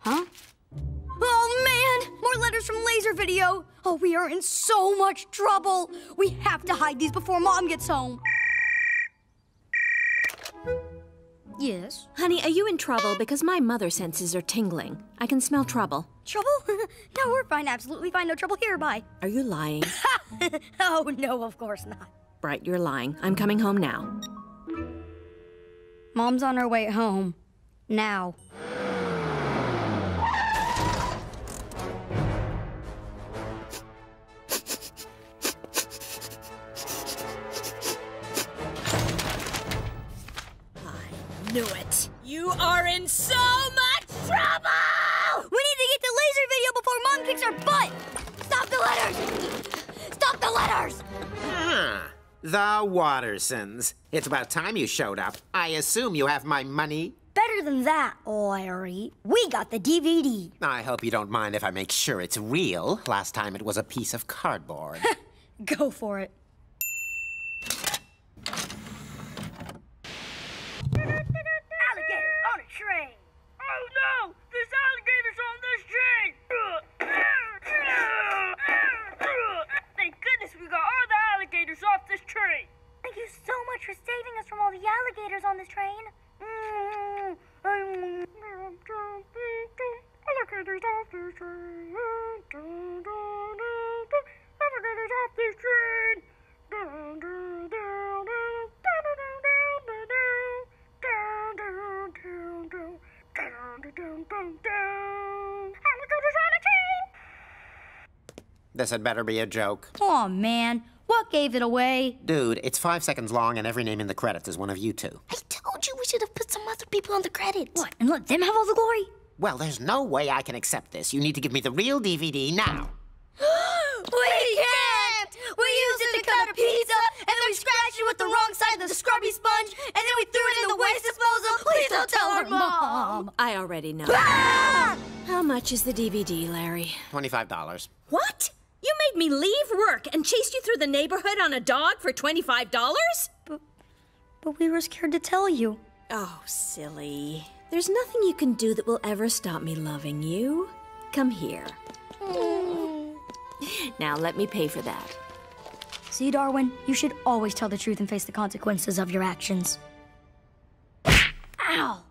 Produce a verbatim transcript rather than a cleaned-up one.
Huh? Oh, man! More letters from Laser Video! Oh, we are in so much trouble! We have to hide these before Mom gets home. Yes? Honey, are you in trouble? Because my mother senses are tingling. I can smell trouble. Trouble? No, we're fine. Absolutely fine. No trouble here. Bye. Are you lying? Oh, no, of course not. Right, you're lying. I'm coming home now. Mom's on her way home. Now. Knew it. You are in so much trouble! We need to get to Laser Video before Mom kicks her butt! Stop the letters! Stop the letters! Ah, the Wattersons. It's about time you showed up. I assume you have my money? Better than that, Larry. We got the D V D. I hope you don't mind if I make sure it's real. Last time it was a piece of cardboard. Go for it. Oh no! There's alligators on this train! Thank goodness we got all the alligators off this train! Thank you so much for saving us from all the alligators on this train! Alligators off this train! Alligators off this train! This had better be a joke. Oh man, what gave it away? Dude, it's five seconds long and every name in the credits is one of you two. I told you we should have put some other people on the credits. What, and let them have all the glory? Well, there's no way I can accept this. You need to give me the real D V D now. we, we can't! We used it to cut a pizza, and then we scratched it with the wrong side of the scrubby sponge, and then we threw it in the waste disposal. Please don't tell her mom. I already know. Ah! How much is the D V D, Larry? twenty-five dollars. What? You made me leave work and chased you through the neighborhood on a dog for twenty-five dollars? But, but we were scared to tell you. Oh, silly. There's nothing you can do that will ever stop me loving you. Come here. Mm. Now, let me pay for that. See, Darwin, you should always tell the truth and face the consequences of your actions. Ow!